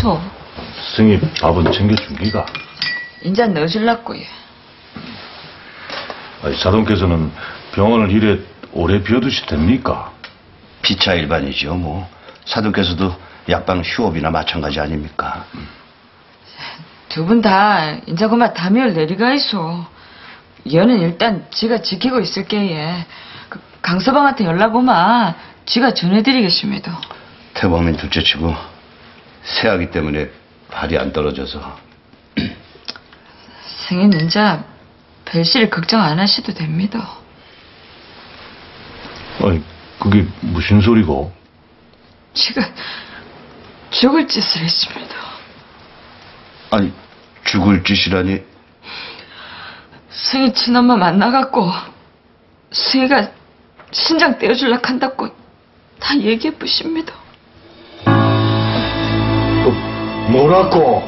그쵸? 승희 밥은 챙겨주기가. 인자는 넣어줄라고 예. 아니, 사돈께서는 병원을 이래 오래 비워두시 됩니까? 피차 일반이지요 뭐. 사돈께서도 약방 휴업이나 마찬가지 아닙니까? 두 분 다 인자 그만 담열 내리가 있어. 얘는 일단 지가 지키고 있을게 예. 그 강서방한테 연락 오마 지가 전해드리겠습니다. 태범인 둘째치고 새아기 때문에 발이 안 떨어져서. 승인 인자 별씨를 걱정 안 하셔도 됩니다. 아니 그게 무슨 소리고? 지가 죽을 짓을 했습니다. 아니 죽을 짓이라니? 승희 친엄마 만나갖고 승희가 신장 떼어줄락 한다고 다 얘기해 보십니다. 뭐라고?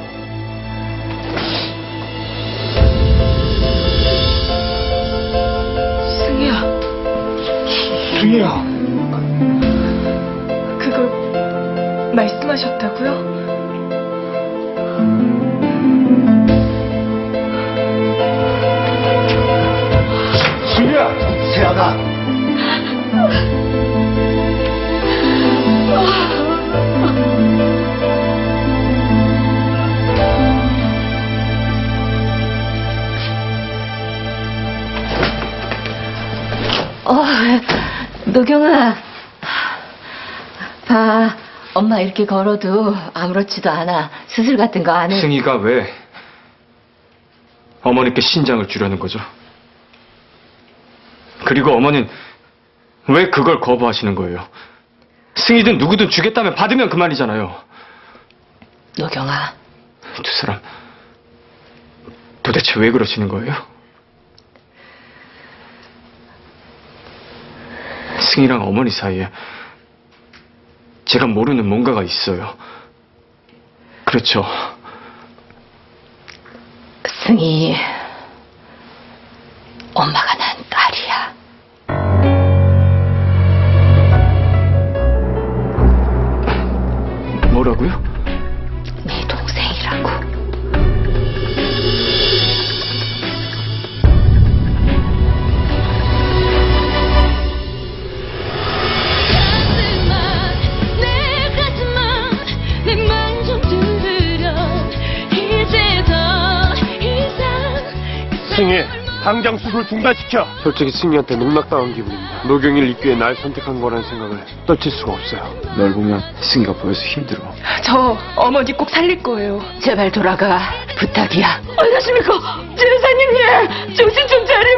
승희야. 승희야. 그걸 말씀하셨다고요? 세아가 노경아 봐 엄마 이렇게 걸어도 아무렇지도 않아. 수술 같은 거 안 해. 승희가 왜 어머니께 신장을 주려는 거죠? 그리고 어머니는 왜 그걸 거부하시는 거예요? 승희든 누구든 주겠다면 받으면 그만이잖아요. 노경아. 두 사람 도대체 왜 그러시는 거예요? 승희랑 어머니 사이에 제가 모르는 뭔가가 있어요. 그렇죠? 승희, 엄마가 난 딸이야. 뭐라고요? 네 동생이라고. 승희, 당장 수술 중단시켜. 솔직히 승희한테 농락당한 기분입니다. 노경일 입기에 날 선택한 거라는 생각을 떨칠 수가 없어요. 널 보면 승희가 보여서 힘들어. 저 어머니 꼭 살릴 거예요. 제발 돌아가. 부탁이야. 안녕하십니까? 제사님 예. 정신 좀 차려.